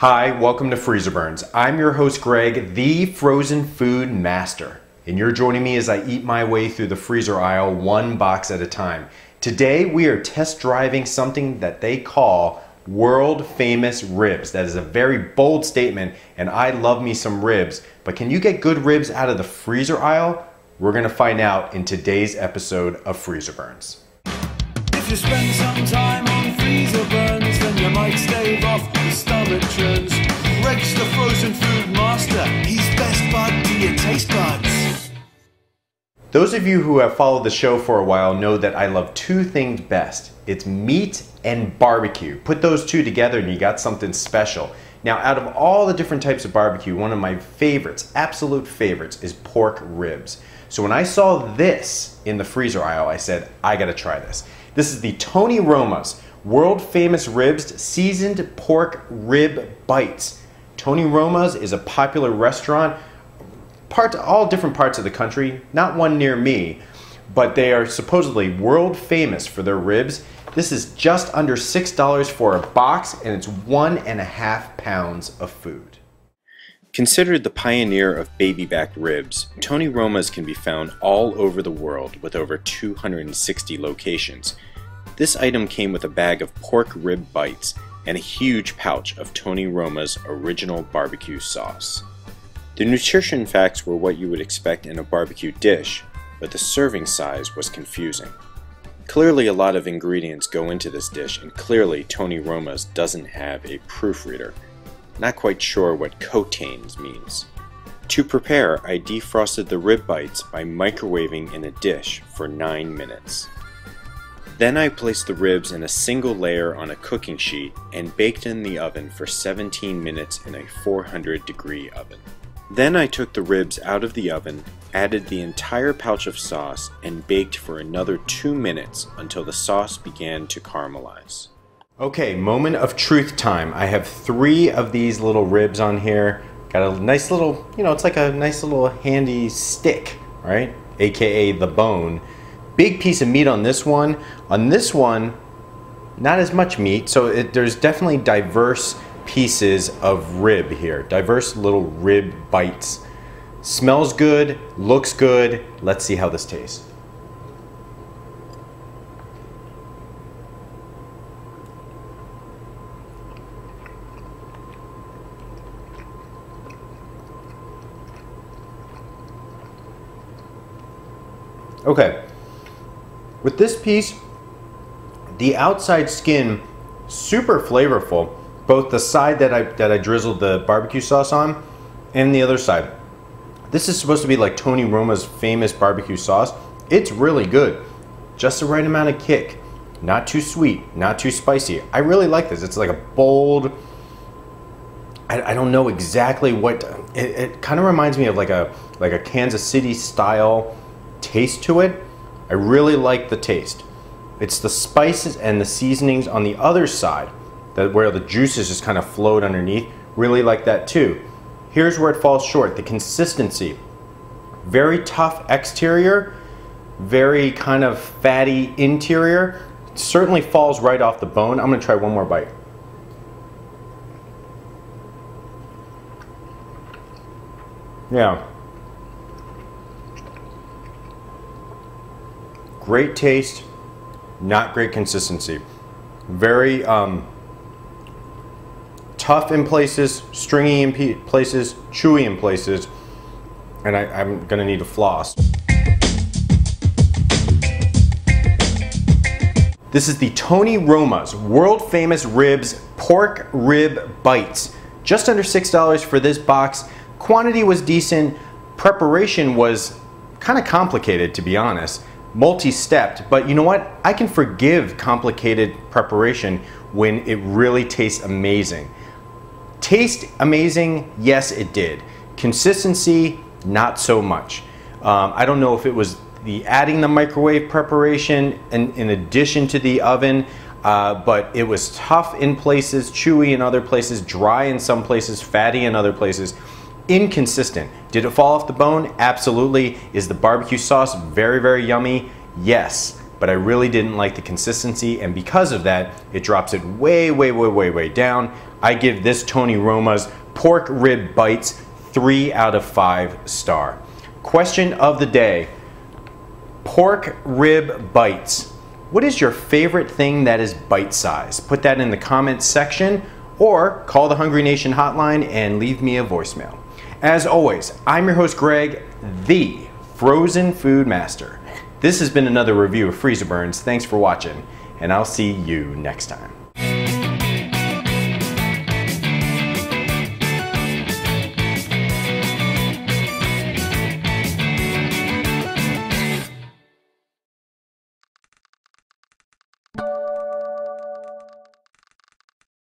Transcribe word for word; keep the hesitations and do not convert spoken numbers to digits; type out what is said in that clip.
Hi, welcome to Freezer Burns. I'm your host Greg, the Frozen Food Master, and you're joining me as I eat my way through the freezer aisle one box at a time. Today we are test driving something that they call world famous ribs. That is a very bold statement, and I love me some ribs, but can you get good ribs out of the freezer aisle? We're gonna find out in today's episode of Freezer Burns. If you spend some time on Freezer Burns, then you might stave off the stomach churns. Greg's the Frozen Food Master, he's best bud to your taste buds. Those of you who have followed the show for a while know that I love two things best. It's meat and barbecue. Put those two together and you got something special. Now, out of all the different types of barbecue, one of my favorites, absolute favorites, is pork ribs. So when I saw this in the freezer aisle, I said, I gotta try this. This is the Tony Roma's World Famous Ribs Seasoned Pork Rib Bites. Tony Roma's is a popular restaurant, part, all different parts of the country, not one near me, but they are supposedly world famous for their ribs. This is just under six dollars for a box, and it's one and a half pounds of food. Considered the pioneer of baby back ribs, Tony Roma's can be found all over the world with over two hundred sixty locations. This item came with a bag of pork rib bites and a huge pouch of Tony Roma's original barbecue sauce. The nutrition facts were what you would expect in a barbecue dish, but the serving size was confusing. Clearly a lot of ingredients go into this dish, and clearly Tony Roma's doesn't have a proofreader. Not quite sure what cotains means. To prepare, I defrosted the rib bites by microwaving in a dish for nine minutes. Then I placed the ribs in a single layer on a cooking sheet and baked in the oven for seventeen minutes in a four hundred degree oven. Then I took the ribs out of the oven, added the entire pouch of sauce, and baked for another two minutes until the sauce began to caramelize. Okay, moment of truth time. I have three of these little ribs on here. Got a nice little, you know, it's like a nice little handy stick, right? A K A the bone. Big piece of meat on this one. On this one, not as much meat, so it, there's definitely diverse pieces of rib here. Diverse little rib bites. Smells good, looks good. Let's see how this tastes. Okay, with this piece, the outside skin, super flavorful, both the side that I, that I drizzled the barbecue sauce on and the other side. This is supposed to be like Tony Roma's famous barbecue sauce. It's really good, just the right amount of kick, not too sweet, not too spicy. I really like this. It's like a bold, I, I don't know exactly what, it, it kind of reminds me of like a, like a Kansas City style taste to it. I really like the taste. It's the spices and the seasonings on the other side that where the juices just kind of float underneath. Really like that too. Here's where it falls short, the consistency. Very tough exterior, very kind of fatty interior. It certainly falls right off the bone. I'm gonna try one more bite. Yeah. Great taste, not great consistency. Very um, tough in places, stringy in places, chewy in places, and I, I'm gonna need a floss. This is the Tony Roma's World Famous Ribs Pork Rib Bites. Just under six dollars for this box. Quantity was decent, preparation was kind of complicated, to be honest. Multi-stepped, but you know what? I can forgive complicated preparation when it really tastes amazing. Taste amazing, yes it did. Consistency, not so much. Um, I don't know if it was the adding the microwave preparation and in addition to the oven, uh, but it was tough in places, chewy in other places, dry in some places, fatty in other places. Inconsistent. Did it fall off the bone? Absolutely. Is the barbecue sauce very, very yummy? Yes. but I really didn't like the consistency, and because of that, it drops it way, way, way, way, way down. I give this Tony Roma's pork rib bites three out of five star. Question of the day, pork rib bites. What is your favorite thing that is bite-sized? Put that in the comments section or call the Hungry Nation hotline and leave me a voicemail. As always, I'm your host Greg, the Frozen Food Master. This has been another review of Freezer Burns. Thanks for watching, and I'll see you next time.